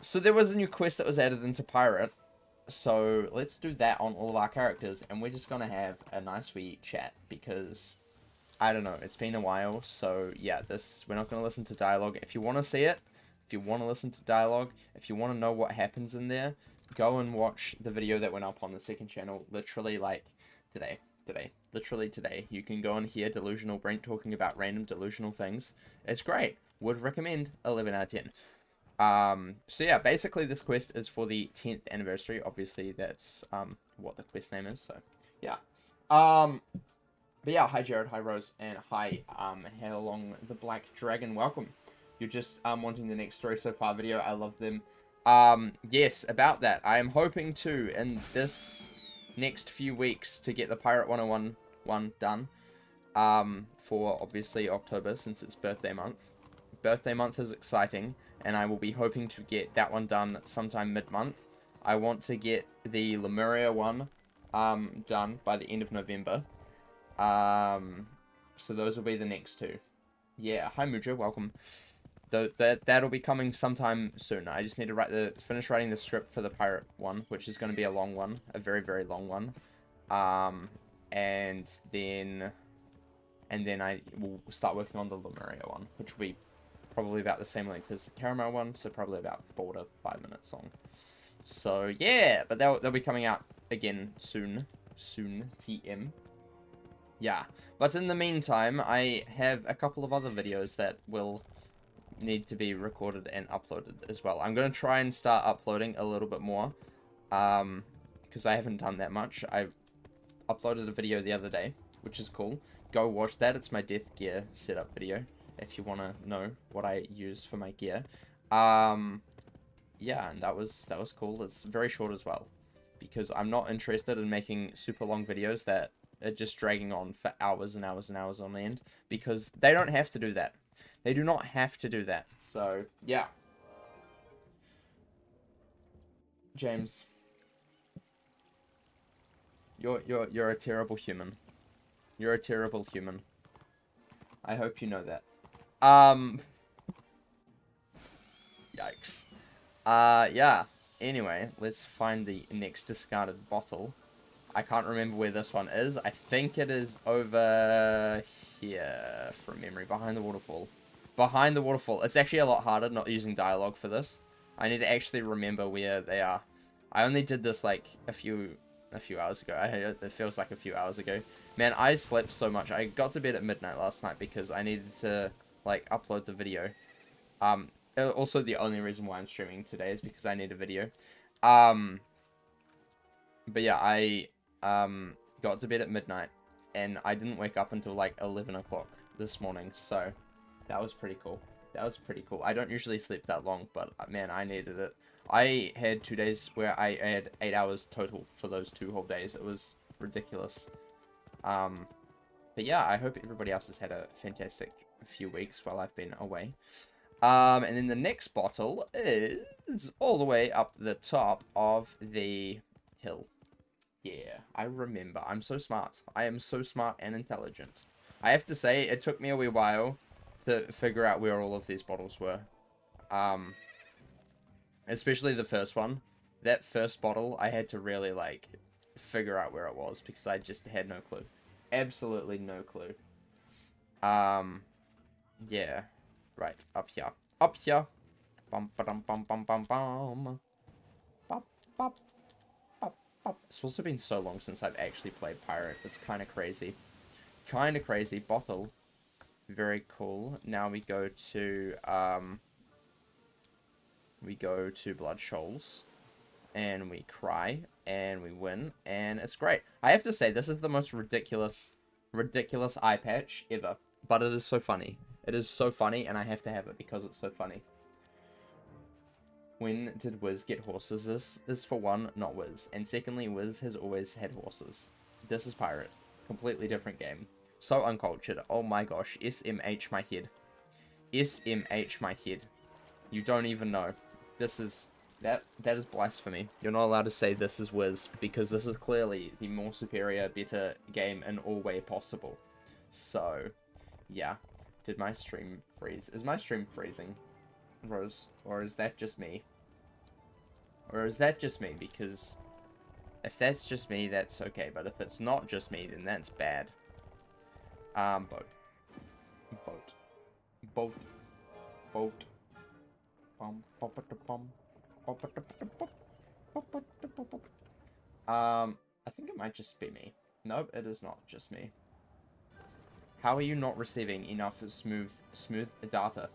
So there was a new quest that was added into Pirate. So let's do that on all of our characters, and we're just gonna have a nice wee chat because I don't know, it's been a while. So yeah, this, we're not gonna listen to dialogue. If you want to see it, if you want to listen to dialogue, if you want to know what happens in there, go and watch the video that went up on the second channel, literally like today. You can go and hear Delusional Brent talking about random delusional things. It's great. Would recommend. 11 out of 10. So yeah, basically this quest is for the 10th anniversary. Obviously that's, what the quest name is. So yeah. But yeah, hi Jared, hi Rose, and hi, how long the Black Dragon. Welcome. You're just, wanting the next story so far video. I love them. Yes, about that. I am hoping to, in this next few weeks, to get the Pirate 101 one done. For obviously October, since it's birthday month. Birthday month is exciting, and I will be hoping to get that one done sometime mid-month. I want to get the Lemuria one done by the end of November. So those will be the next two. Yeah, hi Mudra, welcome. That'll be coming sometime soon. I just need to finish writing the script for the Pirate one, which is going to be a long one, a very, very long one. And then I will start working on the Lemuria one, which will be probably about the same length as the Caramel one, so probably about 4 to 5 minutes long. So yeah, but they'll be coming out again soon, TM. Yeah, but in the meantime, I have a couple of other videos that will need to be recorded and uploaded as well. I'm going to try and start uploading a little bit more, because I haven't done that much. I uploaded a video the other day, which is cool. Go watch that. It's my Death Gear setup video, if you want to know what I use for my gear. Yeah, and that was cool. It's very short as well, because I'm not interested in making super long videos that are just dragging on for hours and hours and hours on end, because they don't have to do that. They do not have to do that. So, yeah. James. You're a terrible human. You're a terrible human. I hope you know that. Yikes. Yeah. Anyway, let's find the next discarded bottle. I can't remember where this one is. I think it is over here from memory, behind the waterfall. Behind the waterfall. It's actually a lot harder not using dialogue for this. I need to actually remember where they are. I only did this like a few hours ago. It feels like a few hours ago. Man, I slept so much. I got to bed at midnight last night because I needed to like upload the video. Also the only reason why I'm streaming today is because I need a video. But yeah, I got to bed at midnight and I didn't wake up until like 11 o'clock this morning. So that was pretty cool. That was pretty cool. I don't usually sleep that long, but man, I needed it. I had 2 days where I had 8 hours total for those 2 whole days. It was ridiculous. But yeah, I hope everybody else has had a fantastic few weeks while I've been away. And then the next bottle is all the way up the top of the hill. Yeah, I remember. I'm so smart. I am so smart and intelligent. I have to say, it took me a wee while to figure out where all of these bottles were. Especially the first one. That first bottle, I had to really, like, figure out where it was, because I just had no clue. Absolutely no clue. Yeah. Right, up here. Up here. Bum, ba-dum, bum, bum, bum, bum. Bop, bop. It's also been so long since I've actually played Pirate. It's kind of crazy. Kind of crazy. Bottle. Very cool. Now we go to, Blood Shoals. And we cry. And we win. And it's great. I have to say, this is the most ridiculous eye patch ever. But it is so funny. It is so funny, and I have to have it because it's so funny. When did Wiz get horses? This is, for one, not Wiz. And secondly, Wiz has always had horses. This is Pirate. Completely different game. So uncultured. Oh my gosh. SMH my head. SMH my head. You don't even know. This is... That is blasphemy. You're not allowed to say this is Wiz, because this is clearly the more superior, better game in all way possible. So, yeah. Did my stream freeze? Is my stream freezing? Rose, or is that just me? Or is that just me? Because if that's just me, that's okay. But if it's not just me, then that's bad. Boat. I think it might just be me. Nope, it is not just me. How are you not receiving enough smooth data?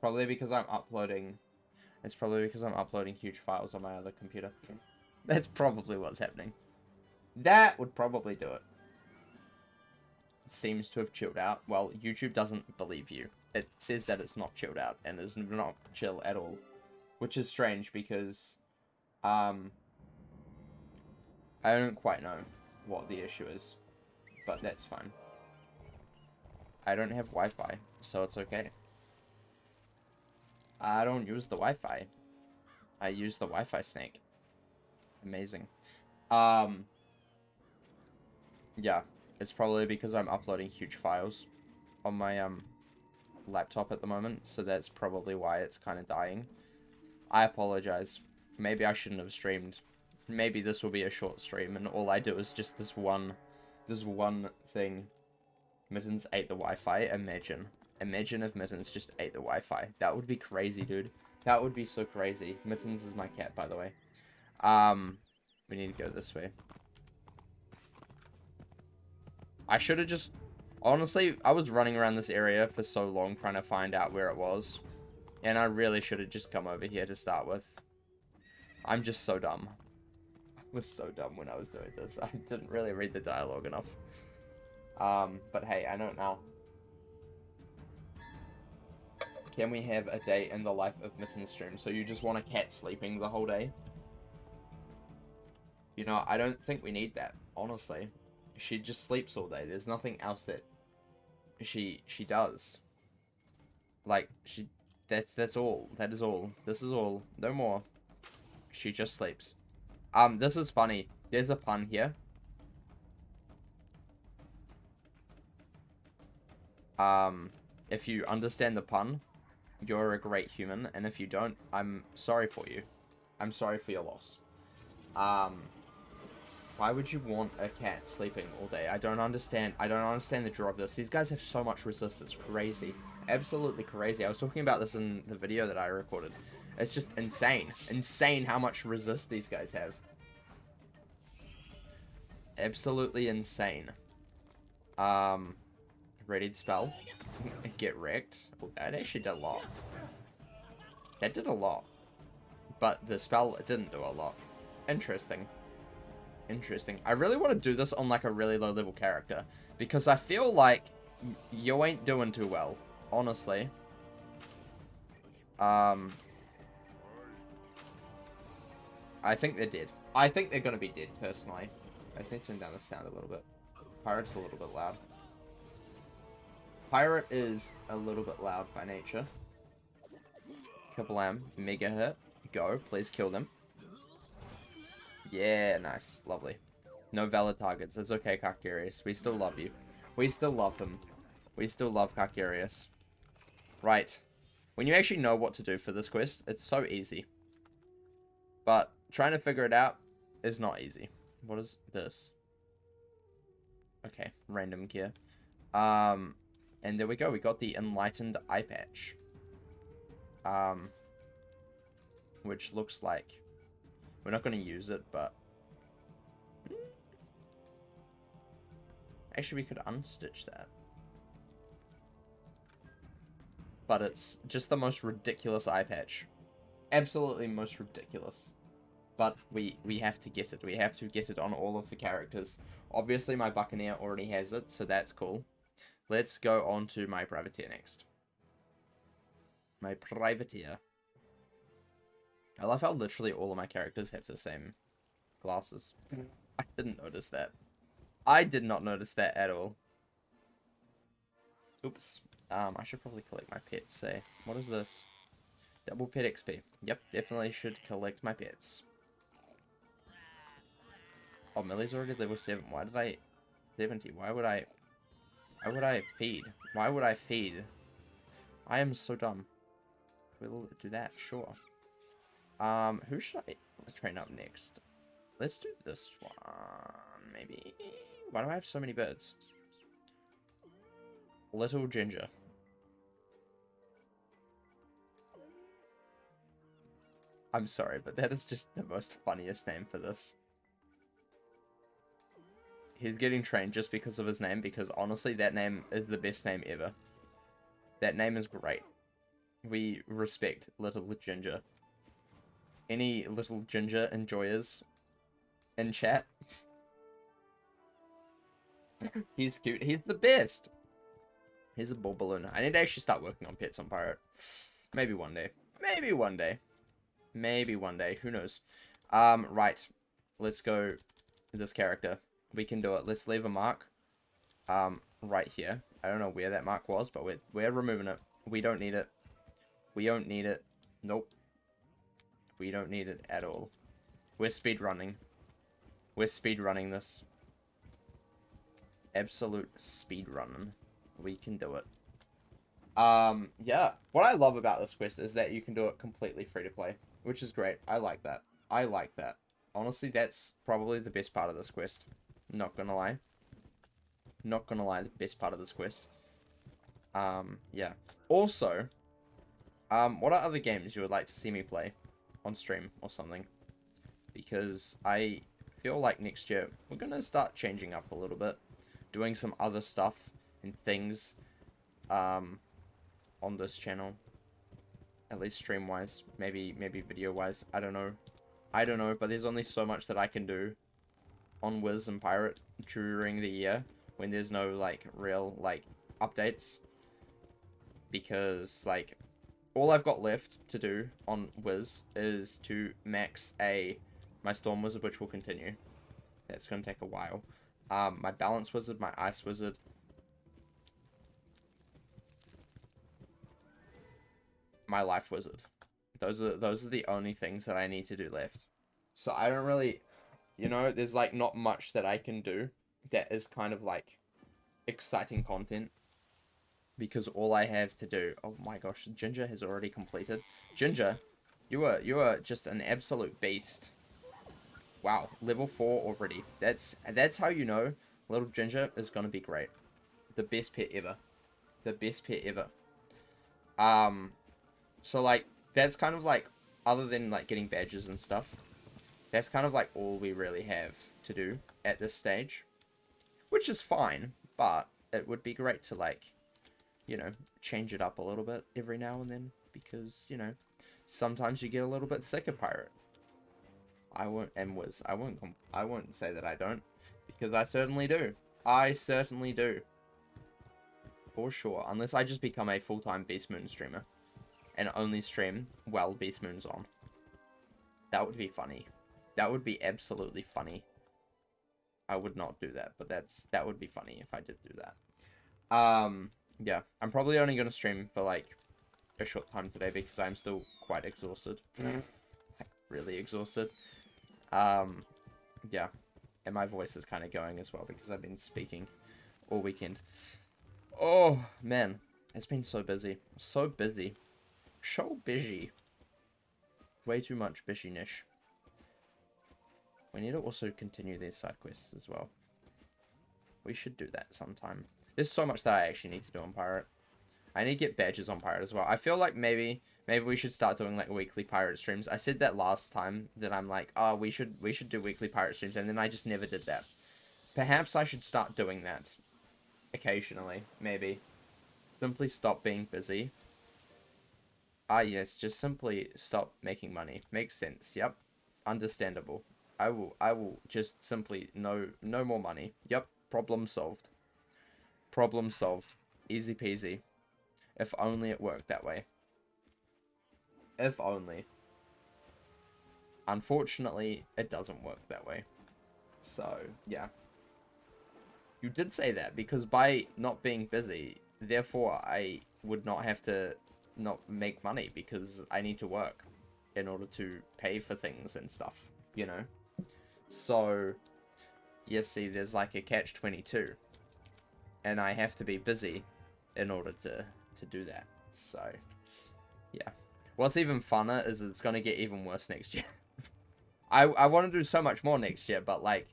Probably because I'm uploading. It's probably because I'm uploading huge files on my other computer. That's probably what's happening. That would probably do it. It seems to have chilled out. Well, YouTube doesn't believe you. It says that it's not chilled out and it's not chill at all, which is strange because I don't quite know what the issue is, but that's fine. I don't have Wi-Fi, so it's okay. I don't use the Wi-Fi. I use the Wi-Fi snake. Amazing. Yeah, it's probably because I'm uploading huge files on my laptop at the moment, so that's probably why it's kind of dying. I apologize. Maybe I shouldn't have streamed. Maybe this will be a short stream, and all I do is just this one thing. Mittens ate the Wi-Fi. Imagine. Imagine if Mittens just ate the Wi-Fi. That would be crazy, dude. That would be so crazy. Mittens is my cat, by the way. We need to go this way. I should have just... Honestly, I was running around this area for so long trying to find out where it was. And I really should have just come over here to start with. I'm just so dumb. I was so dumb when I was doing this. I didn't really read the dialogue enough. But hey, I know it now. Can we have a day in the life of Mittens stream? So you just want a cat sleeping the whole day? You know, I don't think we need that, honestly. She just sleeps all day. There's nothing else that she does. Like, that's all. That is all. This is all. No more. She just sleeps. This is funny. There's a pun here. If you understand the pun, you're a great human, and if you don't, I'm sorry for you. I'm sorry for your loss. Why would you want a cat sleeping all day? I don't understand. I don't understand the draw of this. These guys have so much resistance. Crazy. Absolutely crazy. I was talking about this in the video that I recorded. It's just insane. Insane how much resist these guys have. Absolutely insane. Readied spell. Get wrecked. Well, that actually did a lot. That did a lot. But the spell, it didn't do a lot. Interesting. Interesting. I really want to do this on, like, a really low level character. Because I feel like you ain't doing too well. Honestly. I think they're dead. I think they're gonna be dead, personally. I just need to turn down the sound a little bit. Pirate's a little bit loud. Pirate is a little bit loud by nature. Kablam. Mega hit. Go. Please kill them. Yeah, nice. Lovely. No valid targets. It's okay, Carcarius. We still love you. We still love him. We still love Carcarius. Right. When you actually know what to do for this quest, it's so easy. But trying to figure it out is not easy. What is this? Okay. Random gear. And there we go. We got the Enlightened Eye Patch. Which looks like... We're not going to use it, but... Actually, we could unstitch that. But it's just the most ridiculous eye patch. Absolutely most ridiculous. But we have to get it. We have to get it on all of the characters. Obviously, my Buccaneer already has it, so that's cool. Let's go on to my Privateer next. My Privateer. I love how literally all of my characters have the same glasses. I didn't notice that. I did not notice that at all. Oops. I should probably collect my pets, eh? What is this? Double pet XP. Yep, definitely should collect my pets. Oh, Millie's already level 7. Why did I... 70. Why would I feed? I am so dumb. We'll do that, sure. Who should I train up next? Let's do this one, maybe. Why do I have so many birds? Little Ginger. I'm sorry, but that is just the most funniest name for this. He's getting trained just because of his name, because honestly, that name is the best name ever. That name is great. We respect Little Ginger. Any Little Ginger enjoyers in chat? He's cute. He's the best. He's a ball balloon. I need to actually start working on pets on Pirate. Maybe one day. Maybe one day. Maybe one day. Who knows? Right. Let's go this character. We can do it. Let's leave a mark right here. I don't know where that mark was, but we're removing it. We don't need it. We don't need it. Nope. We don't need it at all. We're speedrunning. We're speedrunning this. Absolute speedrunning. We can do it. Yeah. What I love about this quest is that you can do it completely free to play, which is great. I like that. I like that. Honestly, that's probably the best part of this quest. Not gonna lie. Not gonna lie, the best part of this quest. Yeah. Also, what are other games you would like to see me play on stream or something? Because I feel like next year we're gonna start changing up a little bit, doing some other stuff and things on this channel, at least stream wise, maybe video wise. I don't know, but there's only so much that I can do on Wiz and Pirate during the year when there's no real updates, because all I've got left to do on Wiz is to max my Storm Wizard, which will continue. That's gonna take a while. My Balance Wizard, my Ice Wizard. My Life Wizard. Those are the only things that I need to do left. So I don't really, there's not much that I can do that is exciting content, because all I have to do. Oh my gosh, Ginger has already completed. Ginger, you are just an absolute beast. Wow, level 4 already. That's how you know Little Ginger is gonna be great. The best pet ever. The best pet ever. So, that's other than, getting badges and stuff, that's all we really have to do at this stage. Which is fine, but it would be great to, change it up a little bit every now and then. Because, sometimes you get a little bit sick of Pirate. I won't say that I don't. Because I certainly do. I certainly do. For sure. Unless I just become a full-time Beast Moon streamer. And only stream while Beast Moon's on. That would be funny. That would be absolutely funny. I would not do that, but that would be funny if I did do that. Yeah, I'm probably only gonna stream for a short time today because I'm still quite exhausted. Really exhausted. Yeah, and my voice is kind of going as well because I've been speaking all weekend. Oh man, it's been so busy, so busy. So busy. Way too much busyness. We need to also continue these side quests as well. We should do that sometime. There's so much that I actually need to do on Pirate. I need to get badges on Pirate as well. I feel maybe we should start doing weekly Pirate streams. I said that last time that I'm oh, we should do weekly Pirate streams, and then I just never did that. Perhaps I should start doing that occasionally, maybe. Simply stop being busy. Ah, yes, just simply stop making money. Makes sense. Yep. Understandable. I will just simply no more money. Yep. Problem solved. Problem solved. Easy peasy. If only it worked that way. If only. Unfortunately, it doesn't work that way. So, yeah. You did say that because by not being busy, therefore I would not have to not make money, because I need to work in order to pay for things and stuff, so you see there's a catch-22, and I have to be busy in order to do that. So yeah, What's even funner is it's going to get even worse next year. I want to do so much more next year, but like,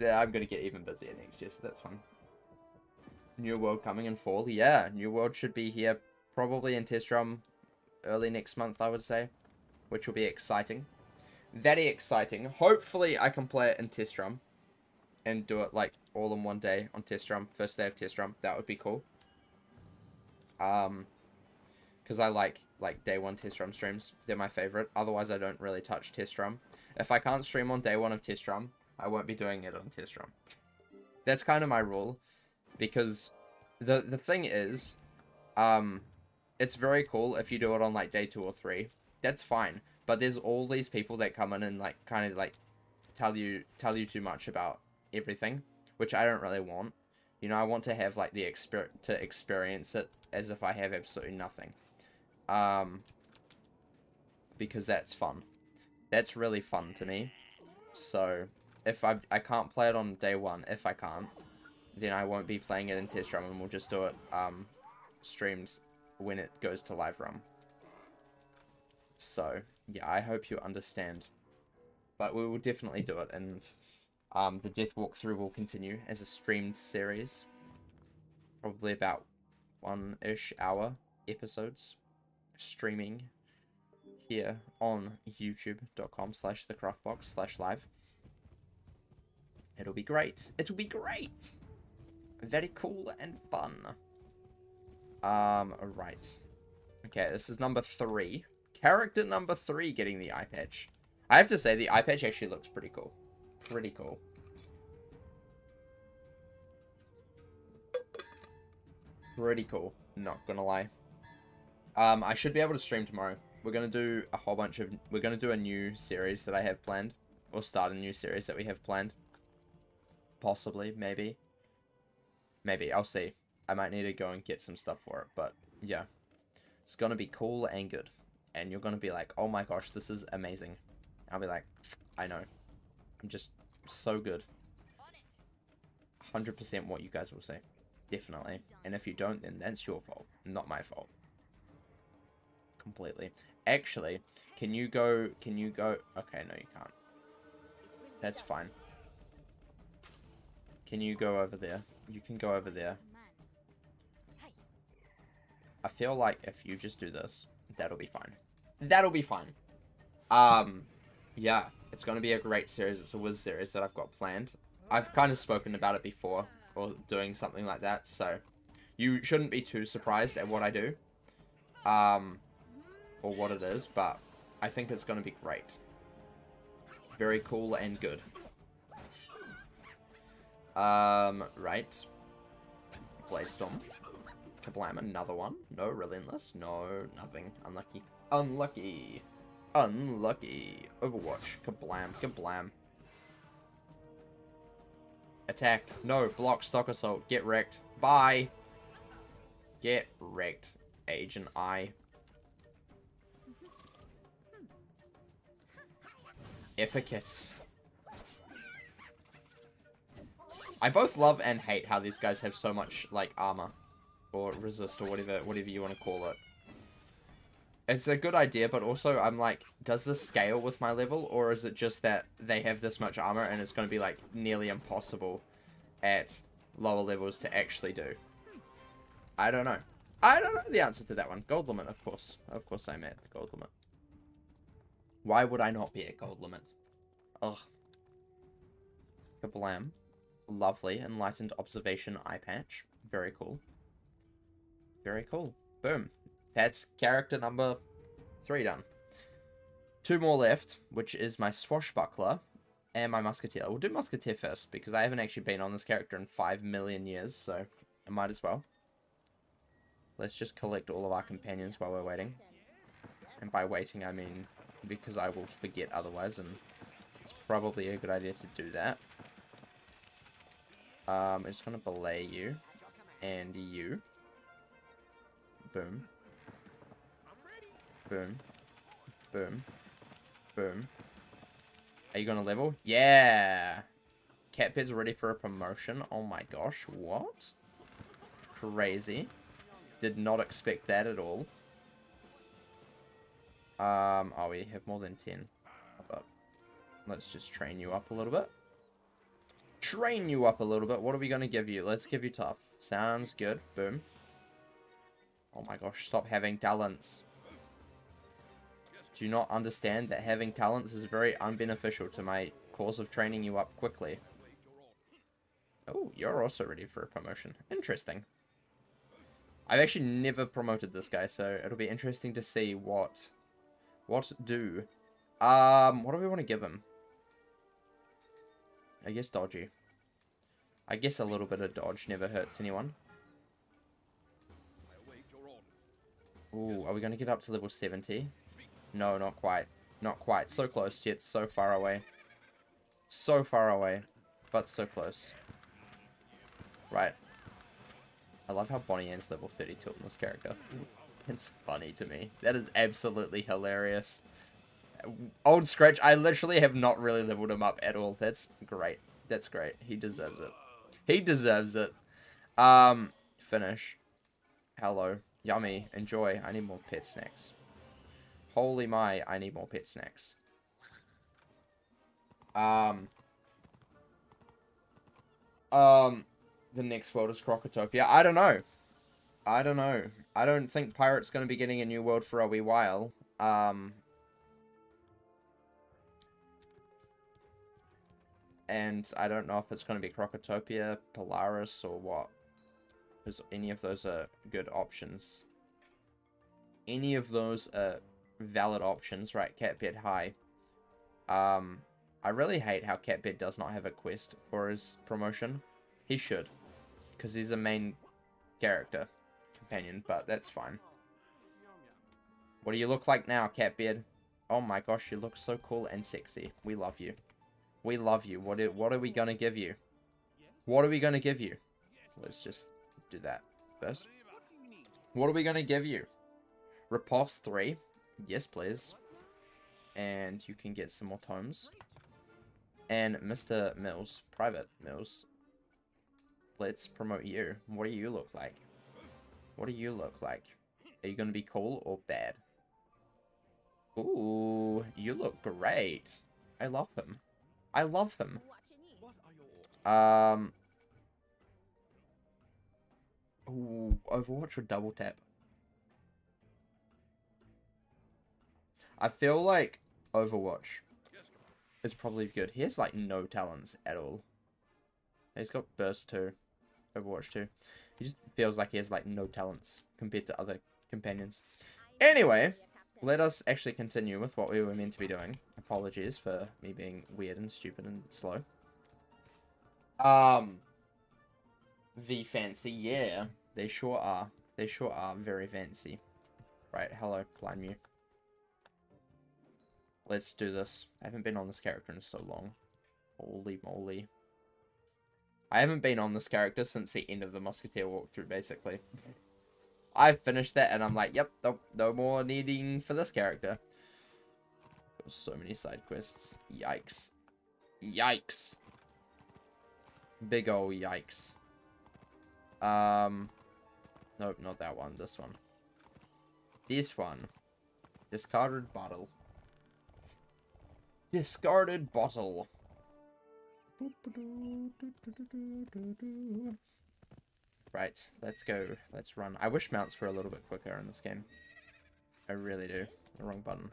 I'm going to get even busier next year, so that's fun. New World coming in fall. Yeah, New World should be here probably in Testrum early next month, I would say, which will be exciting. Very exciting. Hopefully I can play it in Testrum and do it like all in one day on Testrum, first day of Testrum. That would be cool. Because I like day one Testrum streams. They're my favorite. Otherwise, I don't really touch Testrum. If I can't stream on day one of Testrum, I won't be doing it on Testrum. That's kind of my rule. Because the thing is, it's very cool if you do it on like day 2 or 3. That's fine. But there's all these people that come in and like kind of like tell you too much about everything, which I don't really want. You know, I want to have like the experience it as if I have absolutely nothing. Because that's fun. That's really fun to me. So if I can't play it on day one, if I can't, then I won't be playing it in Testrum, and we'll just do it streams when it goes to live run. So yeah, I hope you understand. But we will definitely do it, and the Death Walkthrough will continue as a streamed series. Probably about 1-ish hour episodes streaming here on youtube.com/thecraftbox/live. It'll be great. It'll be great. Very cool and fun. Right. Okay, this is number 3. Character number 3 getting the eye patch. I have to say, the eye patch actually looks pretty cool. Pretty cool. Pretty cool. Not gonna lie. I should be able to stream tomorrow. We're gonna do a whole bunch of... We're gonna do a new series that I have planned. Or start a new series that we have planned. Possibly, maybe. Maybe, I'll see. I might need to go and get some stuff for it, but yeah. It's gonna be cool and good. And you're gonna be like, oh my gosh, this is amazing. I'll be like, I know. I'm just so good. 100% what you guys will say. Definitely. And if you don't, then that's your fault. Not my fault. Completely. Actually, can you go? Okay, no, you can't. That's fine. Can you go over there? You can go over there. I feel like if you just do this, that'll be fine. That'll be fine. Yeah, it's going to be a great series. It's a Wiz series that I've got planned. I've kind of spoken about it before, or doing something like that, so you shouldn't be too surprised at what I do, or what it is, but I think it's going to be great. Very cool and good. Right. Blaystorm. Kablam, another one. No, Relentless. No, nothing. Unlucky. Unlucky. Unlucky. Overwatch. Kablam. Kablam. Attack. No. Block. Stock assault. Get wrecked. Bye. Get wrecked. Agent I. Epicet. I both love and hate how these guys have so much, like, armor. Or resist, or whatever you want to call it. It's a good idea, but also I'm like, does this scale with my level, or is it just that they have this much armor and it's going to be like nearly impossible at lower levels to actually do? I don't know. I don't know the answer to that one. Gold limit, of course. Of course I'm at the gold limit. Why would I not be at gold limit? Ugh. Kablam. Lovely. Enlightened Observation eye patch. Very cool. Very cool. Boom. That's character number 3 done. 2 more left, which is my Swashbuckler and my Musketeer. We'll do Musketeer first, because I haven't actually been on this character in 5 million years, so I might as well. Let's just collect all of our companions while we're waiting. And by waiting, I mean because I will forget otherwise, and it's probably a good idea to do that. I'm just going to belay you and you. Boom. Boom. Boom. Boom. Are you gonna level? Yeah! Catbed's ready for a promotion. Oh my gosh, what? Crazy. Did not expect that at all. Oh, we have more than 10. But let's just train you up a little bit. Train you up a little bit. What are we going to give you? Let's give you tough. Sounds good. Boom. Oh my gosh, stop having talents. Do you not understand that having talents is very unbeneficial to my cause of training you up quickly? Oh, you're also ready for a promotion. Interesting. I've actually never promoted this guy, so it'll be interesting to see what do. What do we want to give him? I guess dodgy. I guess a little bit of dodge never hurts anyone. Ooh, are we going to get up to level 70? No, not quite. Not quite. So close, yet so far away. So far away, but so close. Right. I love how Bonnie Ann's level 32 on this character. It's funny to me. That is absolutely hilarious. Old Scratch, I literally have not really leveled him up at all. That's great. That's great. He deserves it. He deserves it. Finish. Hello. Yummy. Enjoy. I need more pet snacks. Holy my, I need more pet snacks. The next world is Crocotopia. I don't know. I don't know. I don't think Pirate's going to be getting a new world for a wee while. And I don't know if it's going to be Crocotopia, Polaris, or what. Because any of those are good options. Any of those are valid options. Right, Catbed, hi. I really hate how Catbed does not have a quest for his promotion. He should, because he's a main character companion, but that's fine. What do you look like now, Catbeard? Oh my gosh, you look so cool and sexy. We love you. We love you. What are we going to give you? What are we going to give you? Let's just do that first. What are we going to give you? Repulse 3. Yes, please. And you can get some more tomes. And Mr. Mills, Private Mills. Let's promote you. What do you look like? What do you look like? Are you going to be cool or bad? Ooh, you look great. I love him. I love him. Ooh, Overwatch or double tap? I feel like Overwatch is probably good. He has like no talents at all. He's got burst 2, Overwatch 2. He just feels like he has like no talents compared to other companions. Anyway, let us actually continue with what we were meant to be doing. Apologies for me being weird and stupid and slow. The fancy, yeah, they sure are. They sure are very fancy. Right, hello, climb you. Let's do this. I haven't been on this character in so long. Holy moly. I haven't been on this character since the end of the Musketeer walkthrough, basically. I've finished that, and I'm like, yep, no more needing for this character. There's so many side quests. Yikes. Yikes. Big ol' yikes. Nope, not that one. This one. This one. Discarded bottle. Discarded bottle. Right, let's go. Let's run. I wish mounts were a little bit quicker in this game. I really do. The wrong button.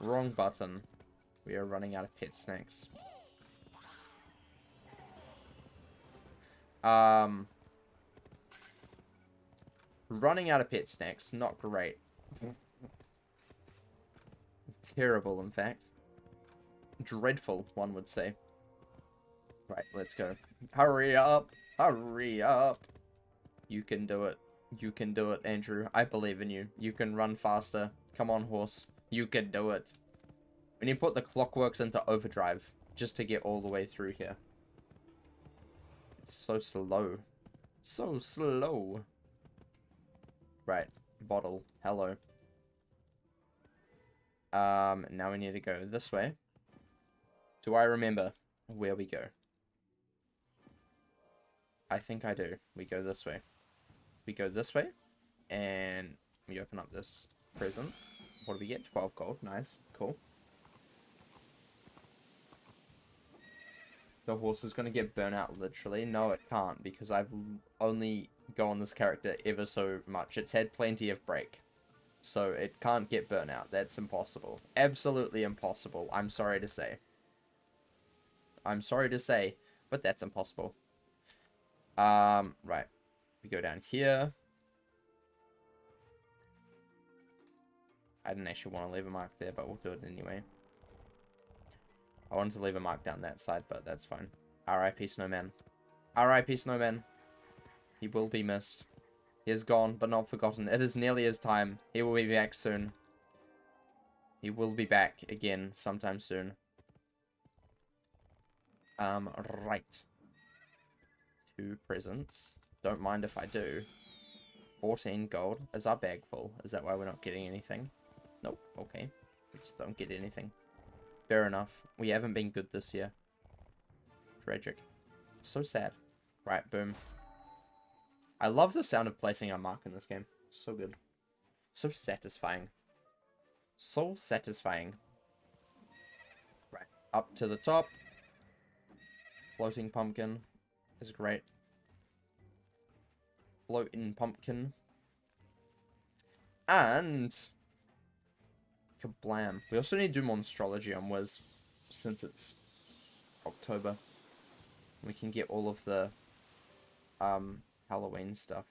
Wrong button. We are running out of pet snacks. Running out of pet snacks. Not great. Terrible, in fact. Dreadful, one would say. Right, let's go. Hurry up! Hurry up! You can do it. You can do it, Andrew. I believe in you. You can run faster. Come on, horse. You can do it. We need to put the clockworks into overdrive just to get all the way through here. It's so slow. So slow. Right. Bottle. Hello. Now we need to go this way. Do I remember where we go? I think I do. We go this way. We go this way. And we open up this prison. What do we get? 12 gold. Nice. Cool. The horse is going to get burnt out, literally. No, it can't, because I've only go on this character ever so much. It's had plenty of break. So it can't get burnt out. That's impossible. Absolutely impossible, I'm sorry to say. I'm sorry to say, but that's impossible. Right. We go down here. I didn't actually want to leave a mark there, but we'll do it anyway. I wanted to leave a mark down that side, but that's fine. R.I.P. Snowman. R.I.P. Snowman. He will be missed. He is gone, but not forgotten. It is nearly his time. He will be back soon. He will be back again sometime soon. Right. 2 presents. Don't mind if I do. 14 gold. Is our bag full? Is that why we're not getting anything? Nope. Okay. We just don't get anything. Fair enough. We haven't been good this year. Tragic. So sad. Right, boom. I love the sound of placing our mark in this game. So good. So satisfying. So satisfying. Right, up to the top. Floating pumpkin is great. Floating pumpkin. And... kablam. We also need to do Monstrology on Wiz, since it's October. We can get all of the Halloween stuff.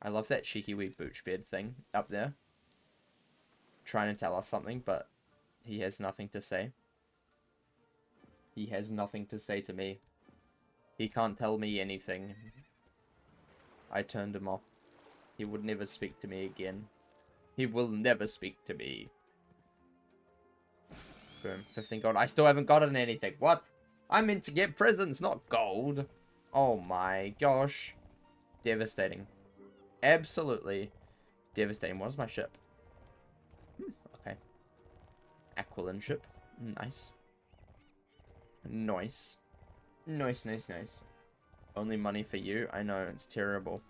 I love that cheeky wee booch bed thing up there. Trying to tell us something, but he has nothing to say. He has nothing to say to me. He can't tell me anything. I turned him off. He would never speak to me again. He will never speak to me. Boom. 15 gold. I still haven't gotten anything. What? I meant to get presents, not gold. Oh my gosh. Devastating. Absolutely devastating. What is my ship? Okay. Aquilin ship. Nice. Nice. Nice, nice, nice. Only money for you? I know, it's terrible.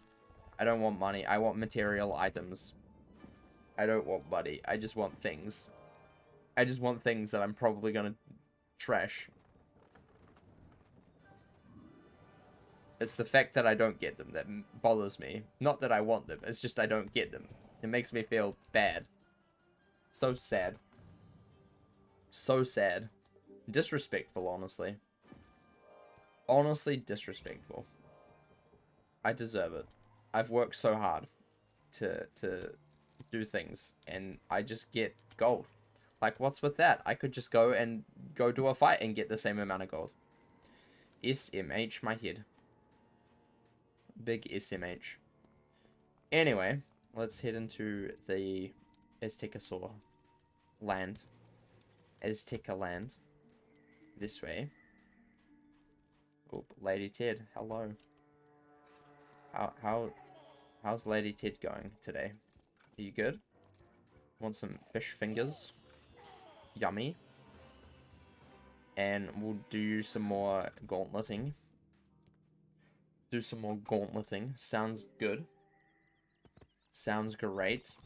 I don't want money. I want material items. I don't want money. I just want things. I just want things that I'm probably gonna trash. It's the fact that I don't get them that bothers me. Not that I want them. It's just I don't get them. It makes me feel bad. So sad. So sad. Disrespectful, honestly. Honestly disrespectful. I deserve it. I've worked so hard to do things, and I just get gold. Like, what's with that? I could just go to a fight and get the same amount of gold. SMH my head. Big SMH. Anyway, let's head into the Aztecasaur land. Azteca land. This way. Oh, Lady Ted, hello. How's Lady Ted going today? Are you good? Want some fish fingers? Yummy. And we'll do some more gauntleting. Do some more gauntleting. Sounds good. Sounds great.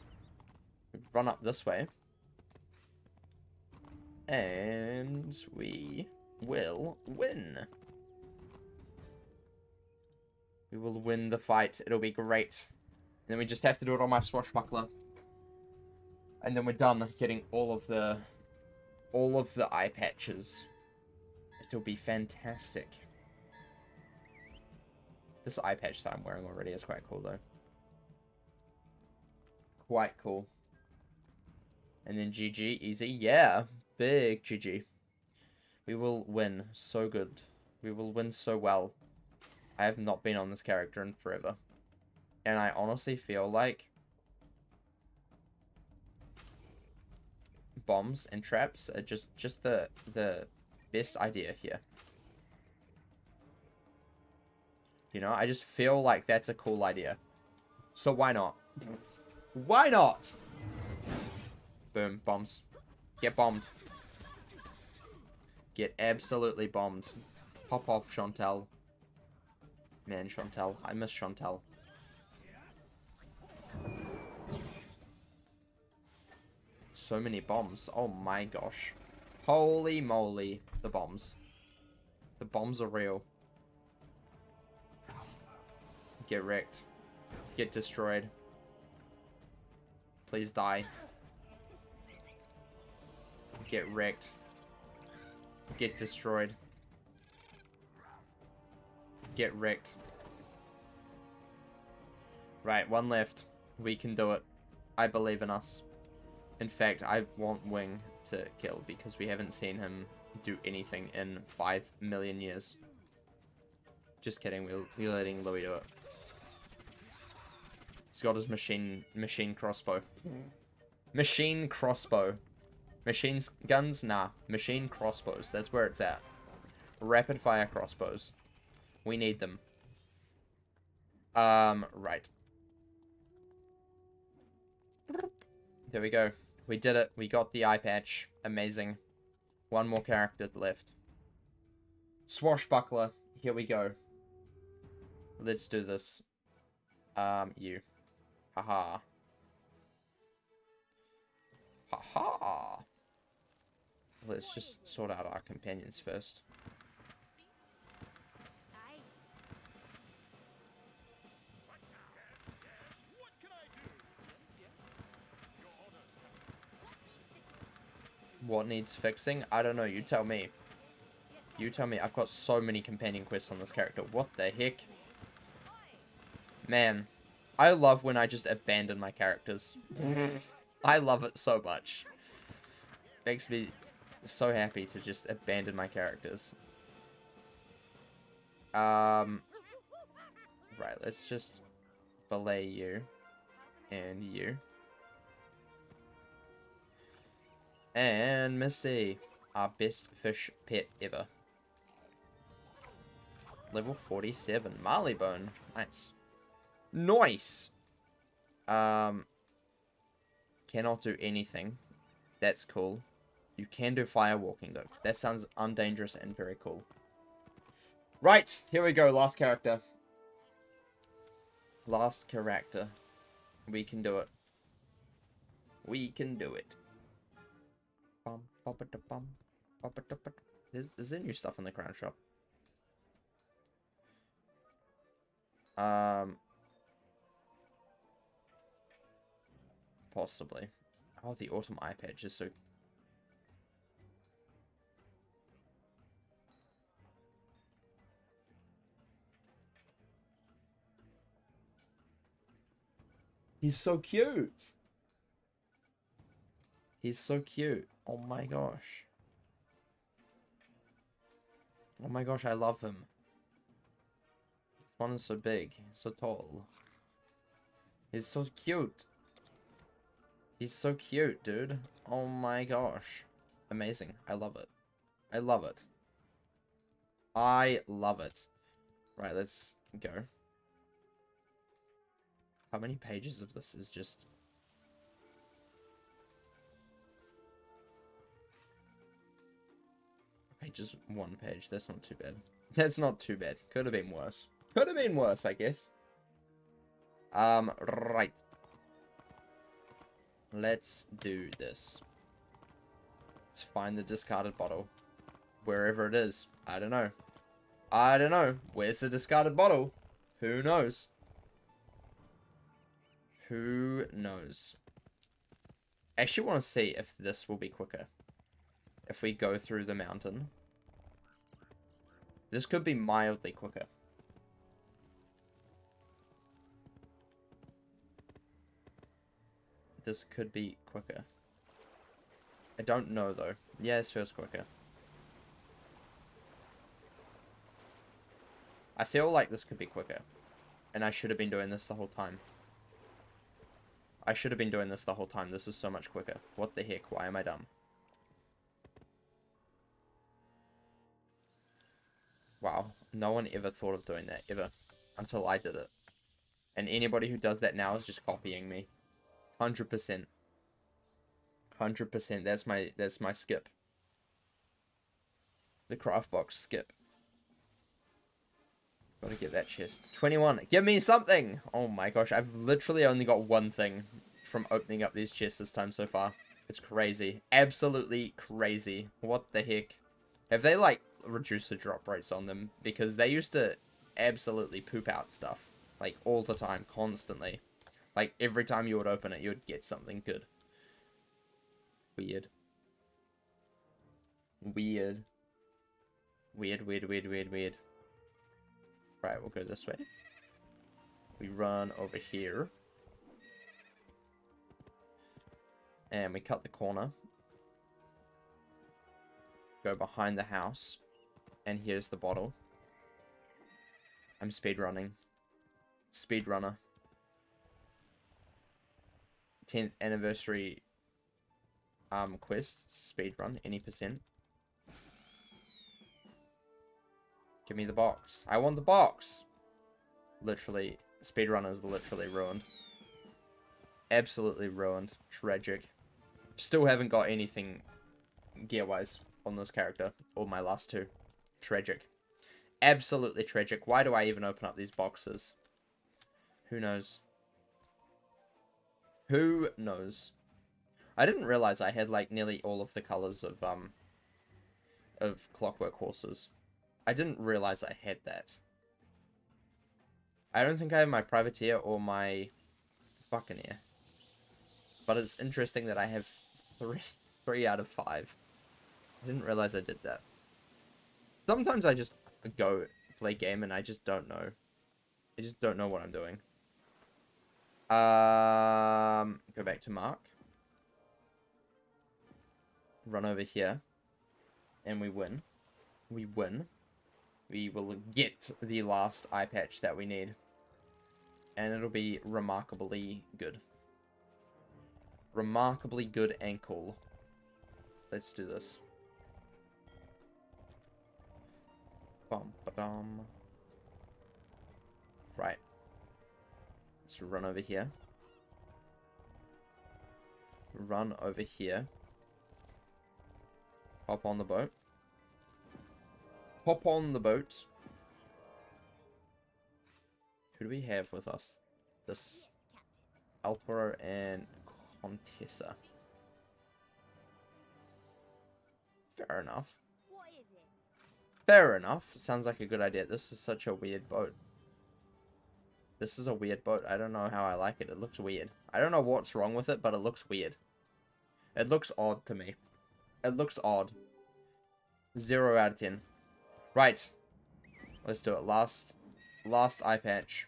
Run up this way. And we will win. We will win the fight. It'll be great. And then we just have to do it on my swashbuckler. And then we're done getting all of the eye patches. It'll be fantastic. This eye patch that I'm wearing already is quite cool though. Quite cool. And then GG, easy. Yeah. Big GG. We will win so good. We will win so well. I have not been on this character in forever. And I honestly feel like bombs and traps are just the best idea here. You know, I just feel like that's a cool idea. So why not? Why not? Boom, bombs. Get bombed. Get absolutely bombed. Pop off, Chantel. Man, Chantel. I miss Chantel. So many bombs. Oh my gosh. Holy moly. The bombs. The bombs are real. Get wrecked. Get destroyed. Please die. Get wrecked. Get destroyed. Get wrecked. Right, one left. We can do it. I believe in us. In fact, I want Wing to kill because we haven't seen him do anything in 5 million years. Just kidding, we're letting Louis do it. He's got his machine crossbow. Machine crossbow. Machine guns? Nah. Machine crossbows. That's where it's at. Rapid fire crossbows. We need them. Right. There we go. We did it. We got the eye patch. Amazing. One more character left. Swashbuckler. Here we go. Let's do this. You. Haha. Haha. Let's just sort out our companions first. What needs fixing? I don't know. You tell me. You tell me. I've got so many companion quests on this character. What the heck? Man. I love when I just abandon my characters. I love it so much. Makes me so happy to just abandon my characters. Right, let's just belay you. And you. And Misty, our best fish pet ever. Level 47, Marleybone. Nice. Nice! Cannot do anything. That's cool. You can do firewalking though. That sounds undangerous and very cool. Right, here we go. Last character. Last character. We can do it. We can do it. There's new stuff in the crown shop. Possibly. Oh, the autumn eye patch is so... He's so cute! He's so cute. Oh my gosh. Oh my gosh, I love him. This one is so big, so tall. He's so cute. He's so cute, dude. Oh my gosh. Amazing. I love it. I love it. I love it. Right, let's go. How many pages of this is just... Just one page. That's not too bad. That's not too bad. Could have been worse. Could have been worse, I guess. Right. Let's do this. Let's find the discarded bottle. Wherever it is. I don't know. I don't know. Where's the discarded bottle? Who knows? Who knows? I actually want to see if this will be quicker. If we go through the mountain. This could be mildly quicker. This could be quicker. I don't know though. Yeah, this feels quicker. I feel like this could be quicker. And I should have been doing this the whole time. I should have been doing this the whole time. This is so much quicker. What the heck? Why am I dumb? Wow, no one ever thought of doing that, ever. Until I did it. And anybody who does that now is just copying me. 100%. 100%, that's my skip. The TheCraftBox skip. Gotta get that chest. 21, give me something! Oh my gosh, I've literally only got one thing from opening up these chests this time so far. It's crazy. Absolutely crazy. What the heck? Have they, like, reduced the drop rates on them? Because they used to absolutely poop out stuff. Like, all the time. Constantly. Like, every time you would open it, you would get something good. Weird. Weird. Weird. Right, we'll go this way. We run over here. And we cut the corner. Go behind the house. And here's the bottle. I'm speedrunning. Speedrunner. 10th anniversary quest. Speedrun. Any percent. Give me the box. I want the box! Literally, speedrun is literally ruined. Absolutely ruined. Tragic. Still haven't got anything gear-wise on this character. Or my last two. Tragic. Absolutely tragic. Why do I even open up these boxes? Who knows? Who knows? I didn't realize I had, like, nearly all of the colors of Clockwork Horses. I didn't realize I had that. I don't think I have my Privateer or my Buccaneer. But it's interesting that I have three out of five. I didn't realize I did that. Sometimes I just go play game and I just don't know. I just don't know what I'm doing. Go back to Mark. Run over here. And we win. We win. We will get the last eye patch that we need. And it'll be remarkably good. Remarkably good and cool. Let's do this. Bum ba dum. Right. Let's run over here. Run over here. Hop on the boat. Hop on the boat. Who do we have with us? This Alparo and Contessa. Fair enough. Fair enough. Sounds like a good idea. This is such a weird boat. This is a weird boat. I don't know how I like it. It looks weird. I don't know what's wrong with it, but it looks weird. It looks odd to me. It looks odd. 0 out of 10. Right, let's do it. Last eye patch.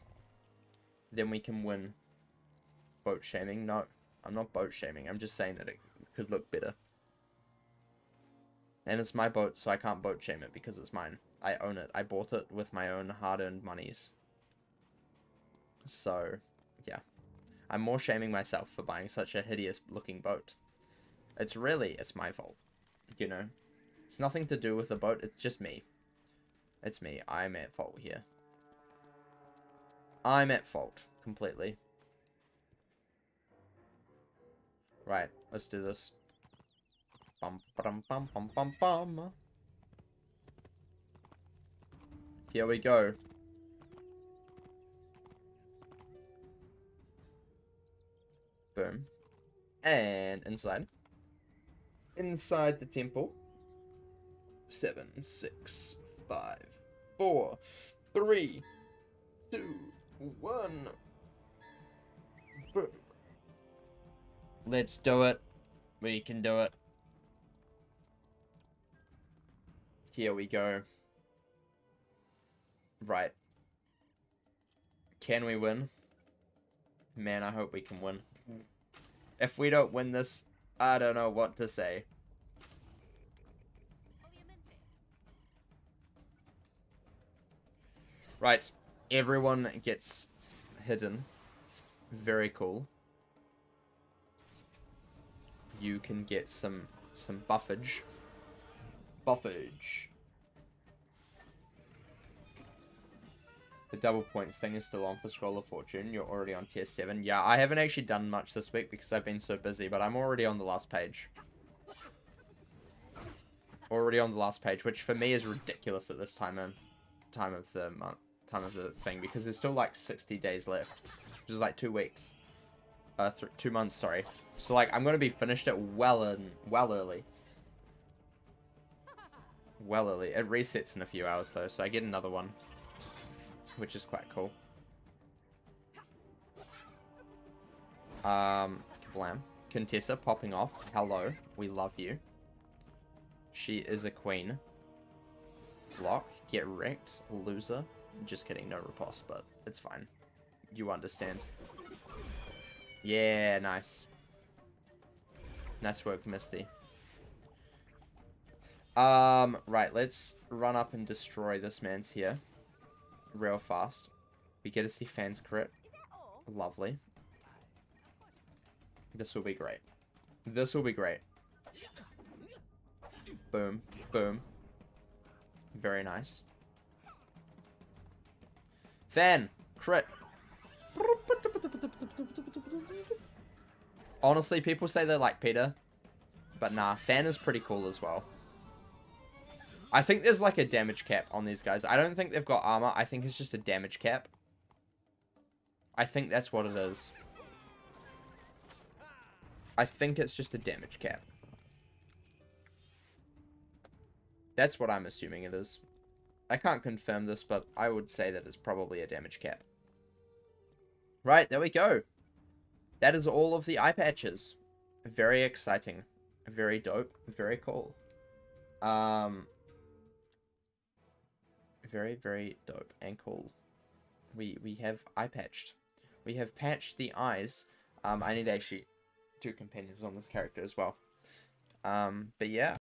Then we can win. Boat shaming? No, I'm not boat shaming. I'm just saying that it could look better. And it's my boat, so I can't boat shame it because it's mine. I own it. I bought it with my own hard-earned monies. So, yeah. I'm more shaming myself for buying such a hideous-looking boat. It's really, it's my fault, you know? It's nothing to do with the boat. It's just me. It's me. I'm at fault here. I'm at fault. Completely. Right. Let's do this. Bum, ba-dum, bum, bum, bum, bum. Here we go. Boom. And inside. Inside the temple. 7, 6, 5, 4, 3, 2, 1. Boom. Let's do it. We can do it. Here we go. Right. Can we win? Man, I hope we can win. If we don't win this, I don't know what to say. Right, everyone gets hidden. Very cool. You can get some buffage. Buffage. The double points thing is still on for Scroll of Fortune. You're already on tier 7. Yeah, I haven't actually done much this week because I've been so busy, but I'm already on the last page. Already on the last page, which for me is ridiculous at this time of the month. Time of the thing, because there's still like 60 days left, which is like 2 weeks. 2 months, sorry. So like I'm gonna be finished it well early. It resets in a few hours though, so I get another one, which is quite cool. Kablam. Contessa popping off. Hello, we love you. She is a queen. Block, get wrecked, loser. Just kidding, no riposte, but it's fine. You understand. Yeah, nice. Nice work, Misty. Right, let's run up and destroy this man's here. Real fast. We get to see fans crit. Lovely. This will be great. This will be great. Boom. Boom. Very nice. Fan! Crit! Honestly, people say they like Peter. But nah, Fan is pretty cool as well. I think there's like a damage cap on these guys. I don't think they've got armor. I think it's just a damage cap. I think that's what it is. I think it's just a damage cap. That's what I'm assuming it is. I can't confirm this, but I would say that it's probably a damage cap. Right, there we go. That is all of the eye patches. Very exciting. Very dope. Very cool. Very, very dope and cool. We have eye patched. We have patched the eyes. I need to actually do companions on this character as well. But yeah.